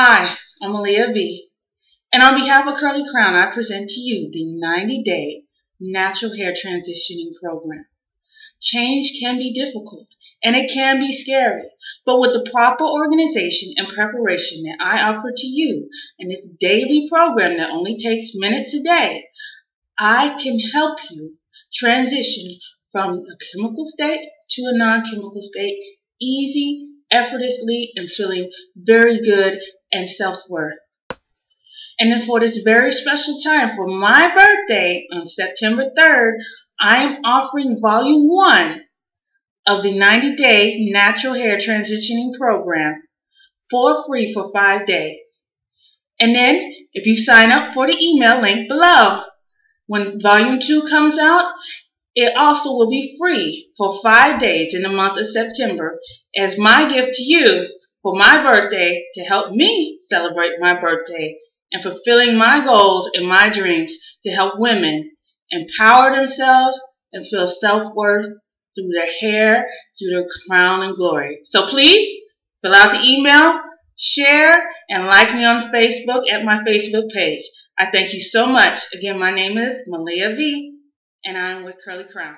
Hi, I'm Malia V., and on behalf of Curly Crown, I present to you the 90-day natural hair transitioning program. Change can be difficult, and it can be scary, but with the proper organization and preparation that I offer to you in this daily program that only takes minutes a day, I can help you transition from a chemical state to a non-chemical state, easy, effortlessly, and feeling very good and self-worth. And then for this very special time, for my birthday on September 3rd, I am offering Volume 1 of the 90-Day Natural Hair Transitioning Program for free for 5 days. And then, if you sign up for the email link below, when Volume 2 comes out, it also will be free for 5 days in the month of September as my gift to you for my birthday to help me celebrate my birthday and fulfilling my goals and my dreams to help women empower themselves and feel self-worth through their hair, through their crown and glory. So please, fill out the email, share, and like me on Facebook at my Facebook page. I thank you so much. Again, my name is Malia V., and I'm with Curly Crown.